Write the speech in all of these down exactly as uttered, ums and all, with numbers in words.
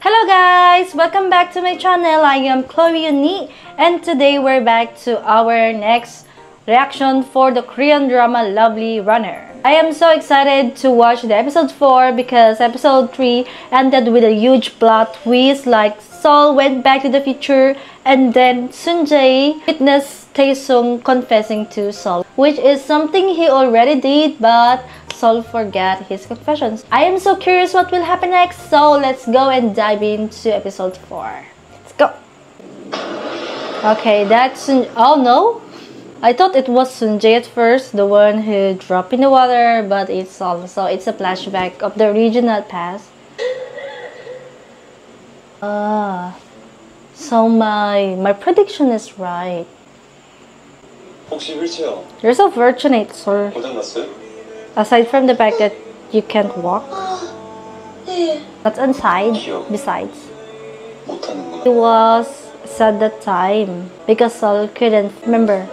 Hello guys! Welcome back to my channel. I am Chloe Unni, and today we're back to our next reaction for the Korean drama Lovely Runner. I am so excited to watch the episode four because episode three ended with a huge plot twist, like Seol went back to the future and then Sunjae witnessed Taesung confessing to Seol, which is something he already did, but Seol forgot his confessions. I am so curious what will happen next, so let's go and dive into episode four. Let's go. Okay, that's... oh no! I thought it was Sunjae at first, the one who dropped in the water, but it's Seol, so it's a flashback of the original past. Ah, so my my prediction is right. You're so fortunate, sir. Aside from the fact that you can't walk, that's inside. Besides, it was sad that time because Seol couldn't remember.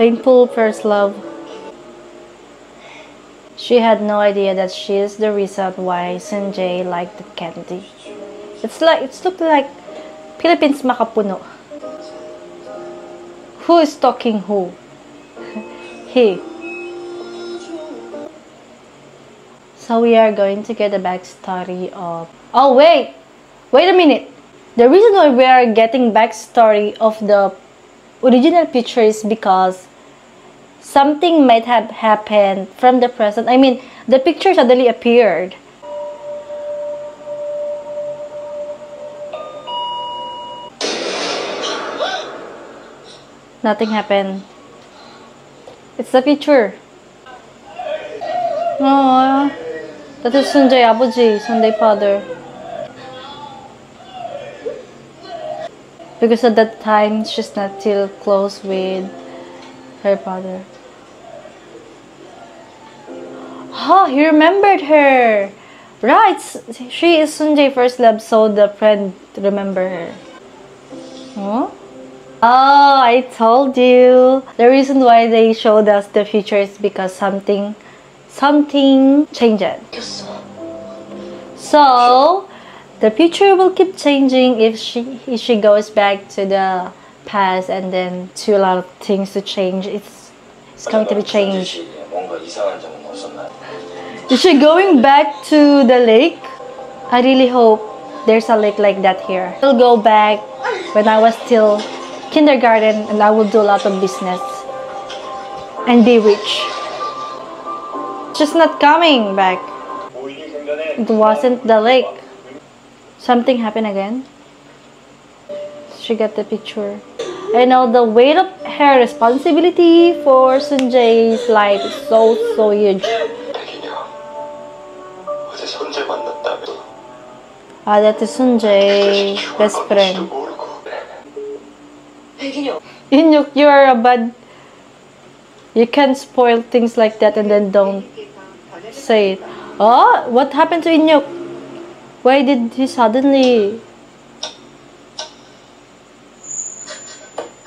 Thankful first love. She had no idea that she is the reason why Sunjae liked the candy. It's like it's looked like Philippines makapuno. Who is talking who? He. So we are going to get a backstory of... oh wait! Wait a minute! The reason why we are getting backstory of the original picture is because something might have happened from the present. I mean, the picture suddenly appeared. Nothing happened. It's the picture. Aww. That is Sunjae Abuji, Sunjae father. Because at that time, she's not still close with her father. Oh, he remembered her! Right! She is Sunjae's first love, so the friend remembered her. Huh? Oh, I told you! The reason why they showed us the future is because something... something changed. So... the future will keep changing if she if she goes back to the past, and then to a lot of things to change. It's it's going to be changed. Is she going back to the lake? I really hope there's a lake like that here. I'll go back when I was still kindergarten, and I will do a lot of business and be rich. She's not coming back. It wasn't the lake. Something happened again. She got the picture. I know the weight of her responsibility for Sunjae's life is so, so huge. Ah, that is Sunjae's best friend. Inyuk, you are a bad... you can't spoil things like that and then don't say it. Oh, what happened to Inyuk? Why did he suddenly...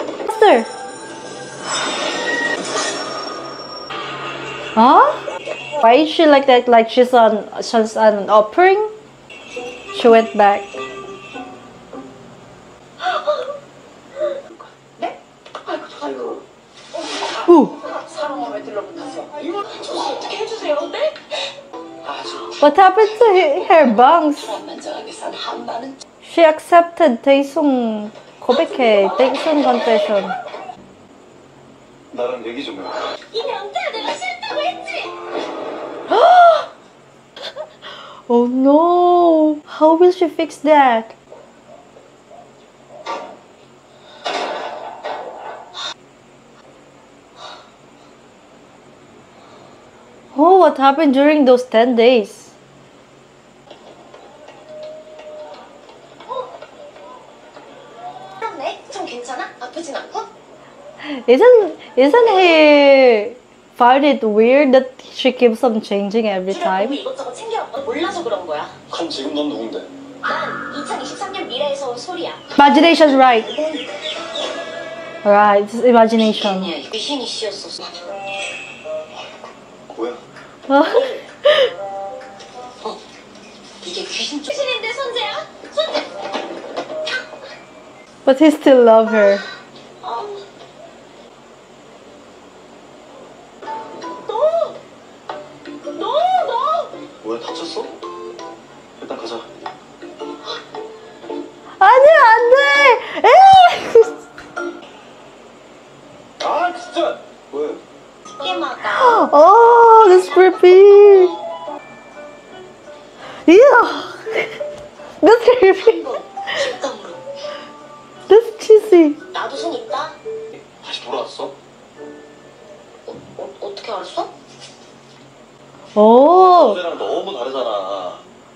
faster? Huh? Why is she like that? Like she's on, she's on an offering? She went back. Ooh. What happened to her bangs? She accepted Taesung 고백해, Taesung confession. Oh no! How will she fix that? Oh, what happened during those ten days? Isn't isn't he find it weird that she keeps on changing every time? Imagination's right. Right, it's imagination. 이게 귀신 쪽. 귀신인데 손재야? 손재. But he still loves her. Oh, that's creepy. Yeah, that's creepy. That's cheesy. 나도 손 있다. 다시 돌아왔어? 어떻게 알았어? 오. 너랑 너무 다르잖아.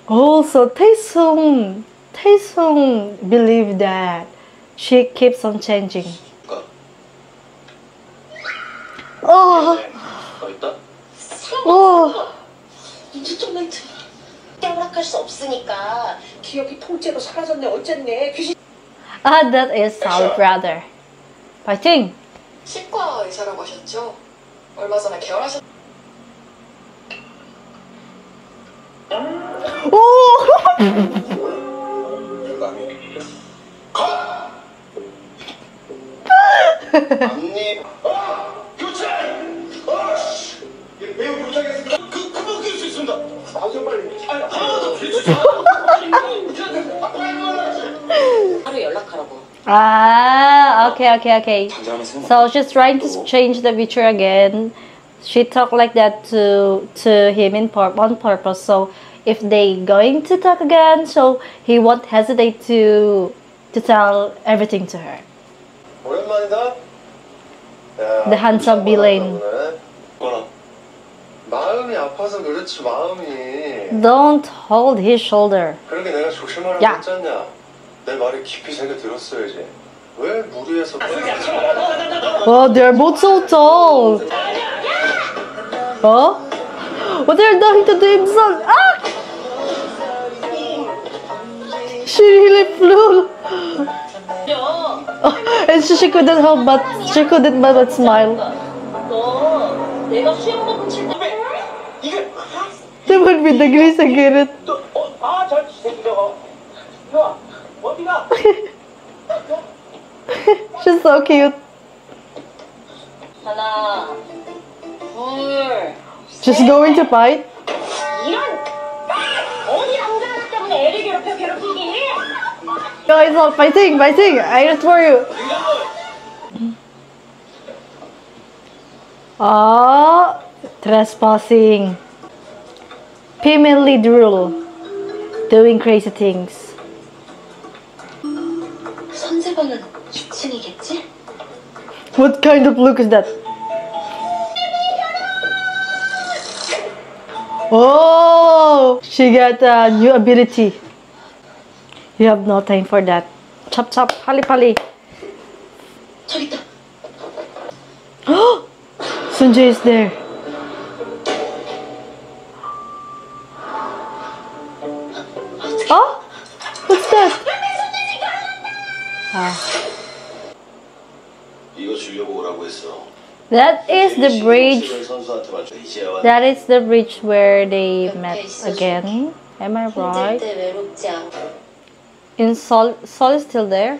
Oh, so Taesung, Taesung believe that she keeps on changing. Oh. Oh. Ah, that is our brother. 파이팅. 치과 의사라고 하셨죠? 얼마 전에 결혼하셨. 오. 언니. Ah, okay, okay, okay. So she's trying to change the picture again. She talked like that to to him in pur on purpose. So if they going to talk again, so he won't hesitate to to tell everything to her. The handsome villain. Don't hold his shoulder. Yeah. Oh, they're both so tall. Oh, what they're doing to themselves? Ah! She really flew. Oh, and she, she couldn't help but she couldn't but, but smile. They would be the Greece again. She's so cute. She's going to fight. Guys, all fighting, fighting. I just for you. Ah, oh, trespassing. Female lead rule. Doing crazy things. What kind of look is that? Oh, she got a new ability. You have no time for that. Chop chop, pali pali. Oh, Sunjae is there. Oh, what's that? Ah. That is the bridge. That is the bridge where they met again. Am I right? In Sol, Sol is still there.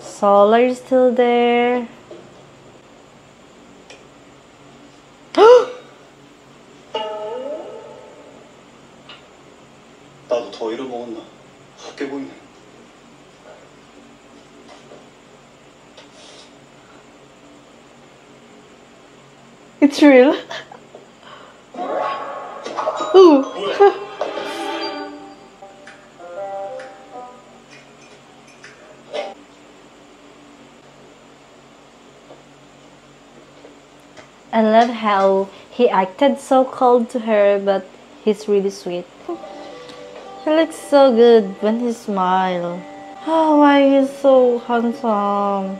Sol is still there. It's real. Ooh. I love how he acted so cold to her, but he's really sweet. He looks so good when he smiles. Oh, why he's so handsome.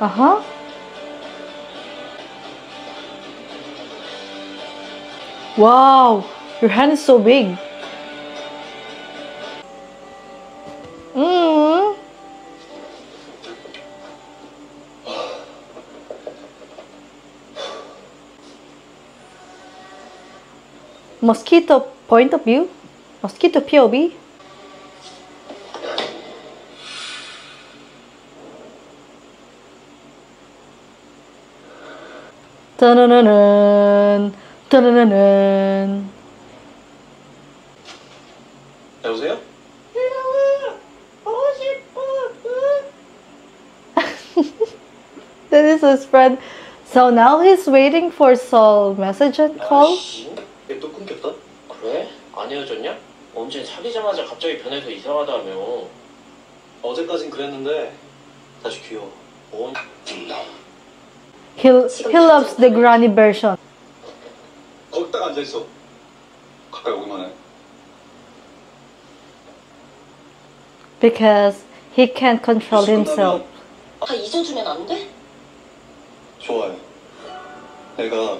Uh-huh. Wow, your hand is so big. Mm. mosquito point of view, mosquito P O V. Dun-dun-dun-dun, dun-dun-dun-dun. That was it? That is his friend. So now he's waiting for Seoul message and call. 그래? 안 헤어졌냐? 언제 사귀자마자 갑자기 변해서 이상하다며. 어제까진 그랬는데 다시 귀여워. 온 나. He he loves the granny version. 거기 딱 앉아 있어. 가까이 오기만 해. Because he can't control himself. 다 잊어주면 안 돼? 좋아해. 내가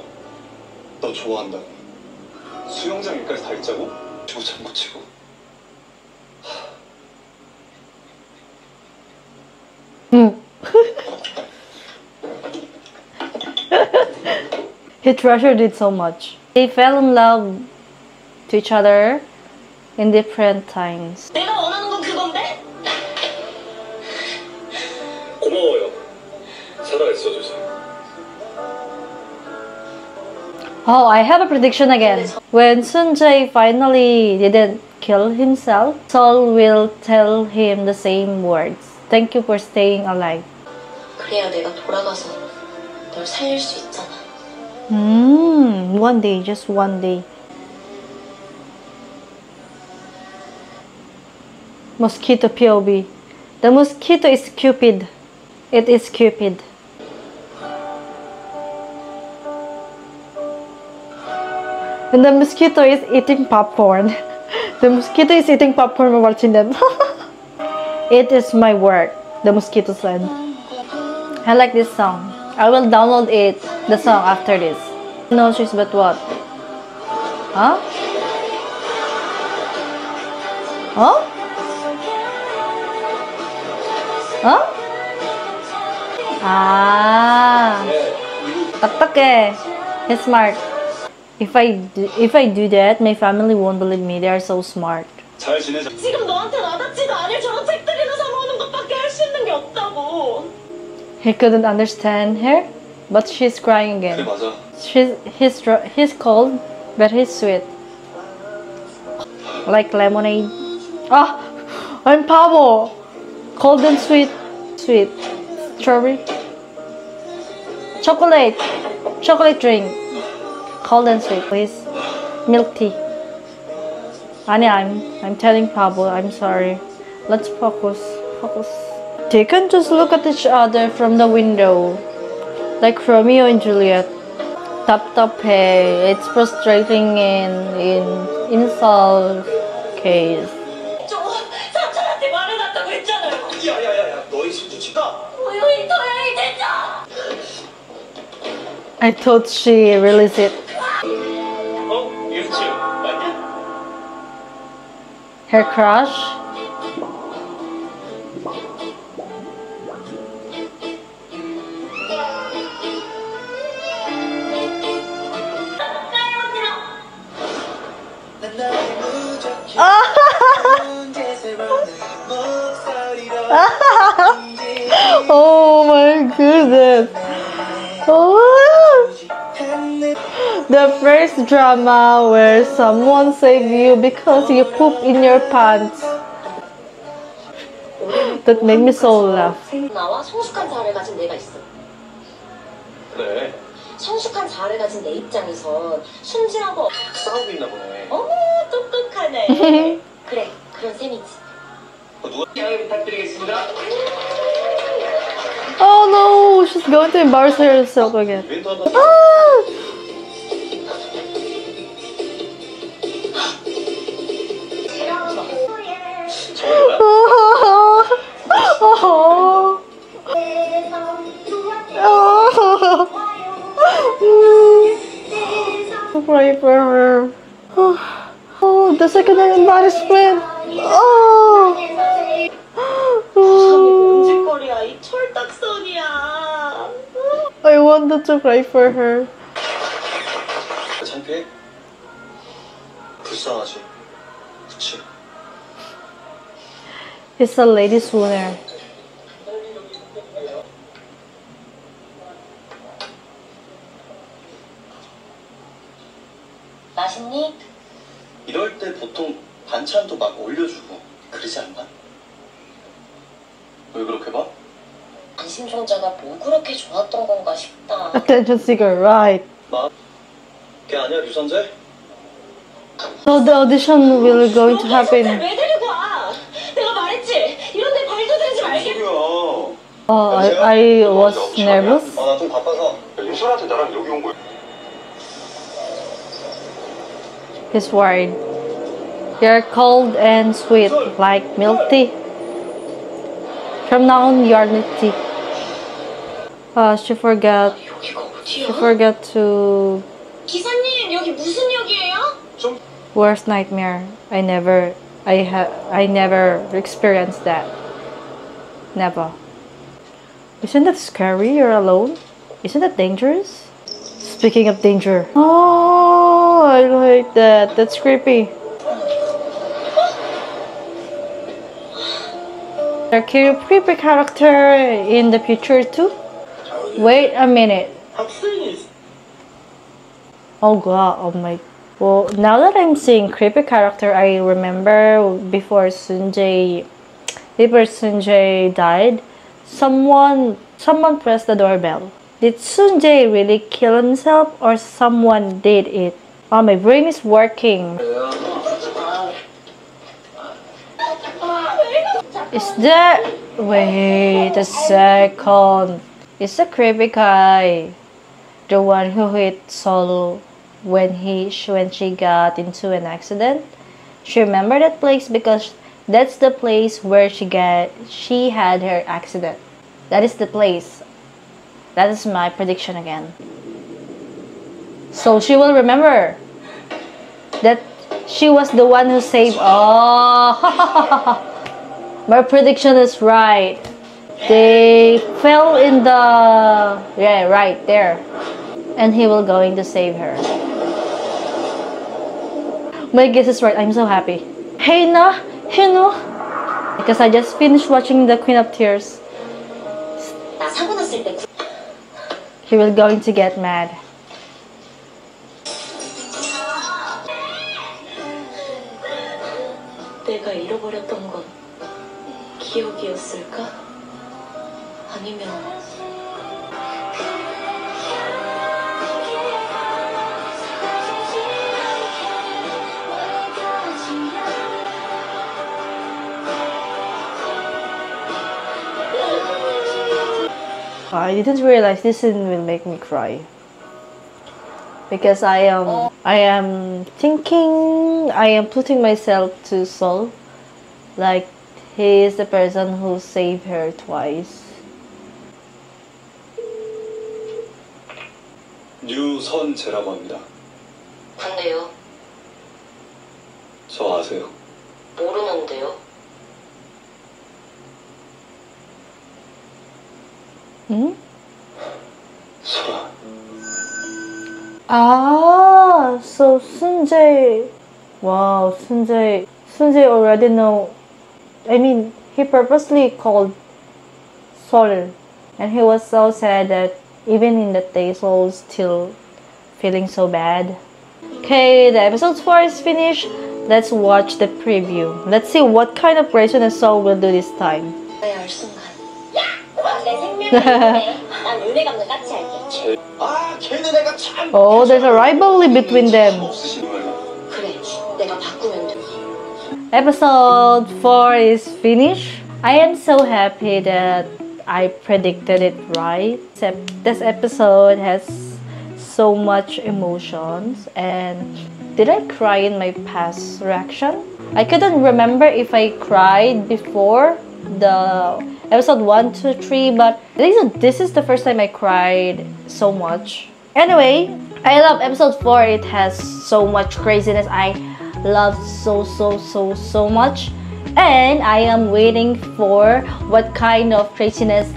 너 좋아한다. 수영장 일까지 다 있자고? 주고 장구 치고. 음. He treasured it so much. They fell in love to each other in different times. 내가 원하는 건 그건데? 고마워요. 살아 있어줘서. Oh, I have a prediction again. When Sun Jae finally didn't kill himself, Seoul will tell him the same words. Thank you for staying alive. 그래야 내가 돌아가서 널 살릴 수 있잖아. Mm, one day, just one day. Mosquito P O V. The mosquito is Cupid. It is Cupid. And the mosquito is eating popcorn. The mosquito is eating popcorn while watching them. It is my work, the mosquito said. I like this song. I will download it, the song, after this. No she's but what? Huh? Huh? Huh? Ah. 어떡해. He's smart. If I do, if I do that, my family won't believe me. They are so smart. He couldn't understand her, but she's crying again. She's he's he's cold, but he's sweet, like lemonade. Ah, I'm Pablo. Cold and sweet, sweet strawberry, chocolate, chocolate drink. Cold and sweet, please. Milk tea. Annie, I'm, I'm telling Pablo, I'm sorry. Let's focus, focus. They can just look at each other from the window. Like Romeo and Juliet. Tap tap hey, it's frustrating in, in, in Seoul's case. I thought she released it. Her crush? Oh my goodness! Oh. The first drama where someone saved you because you pooped in your pants. That made me so laugh. Oh no, she's going to embarrass herself again. Ah! Oh. Oh. Mm. Pray for her. Oh, oh the second embarrassment. Oh. Oh. I wanted to cry for her. Versace. It's a ladies' winner. 맛있니? 이럴 때 보통 반찬도 막 올려주고 그러지 않나? 왜 그렇게 봐? 안심종자가 뭐 그렇게 좋았던 건가 싶다. Attention seeker, right? 걔 아니야 류선재? So the audition will going to happen. Oh, I, I was nervous. He's worried. They are cold and sweet, like milk tea. From now on, you are milk tea. Uh, she forgot. She forgot to. Worst nightmare. I never, I have, I never experienced that. Never. Isn't that scary? You're alone. Isn't that dangerous? Speaking of danger. Oh, I like that. That's creepy. There could be creepy character in the future too. Wait a minute. Oh god. Oh my. Well, now that I'm seeing creepy character, I remember before Sunjae, before Sunjae died, someone someone pressed the doorbell. Did Sunjae really kill himself, or someone did it? Oh, my brain is working. Is there? Wait a second. It's the creepy guy, the one who hit Solo. When he when she got into an accident, she remembered that place because that's the place where she got she had her accident. That is the place. That is my prediction again. So she will remember that she was the one who saved. Oh, my prediction is right. They fell in the yeah right there, and he will going to save her. My guess is right. I'm so happy. Hey, nah, you know, because I just finished watching The Queen of Tears. He was going to get mad. I didn't realize this scene will make me cry because I am I am thinking I am putting myself to Sol, like he is the person who saved her twice. 류선재라고 합니다. 근데요? 저 아세요? 모르는데요. Hmm? Ah, so Sunjae. Wow, Sunjae. Sunjae already know. I mean, he purposely called Sol, and he was so sad that even in that day, Sol still feeling so bad. Okay, the episode four is finished. Let's watch the preview. Let's see what kind of reaction Sol will do this time. Oh, there's a rivalry between them. Episode four is finished. I am so happy that I predicted it right. This episode has so much emotions. And did I cry in my past reaction? I couldn't remember if I cried before the episode one, two, three, but this is the first time I cried so much. Anyway, I love episode four. It has so much craziness. I love so so so so much, and I am waiting for what kind of craziness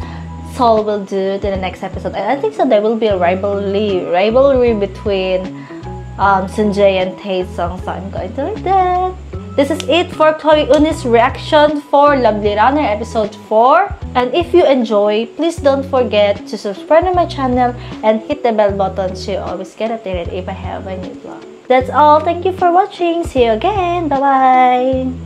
Sol will do to the next episode. And I think so there will be a rivalry rivalry between um, Sanjay and Tate's songs, so I'm going to do that. This is it for Chloe Unni's reaction for Lovely Runner episode four. And if you enjoy, please don't forget to subscribe to my channel and hit the bell button so you always get updated if I have a new vlog. That's all. Thank you for watching. See you again. Bye-bye.